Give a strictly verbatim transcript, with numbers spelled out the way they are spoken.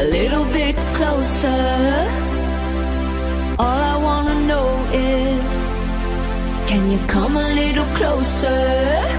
a little bit closer. All I wanna know is, can you come a little closer?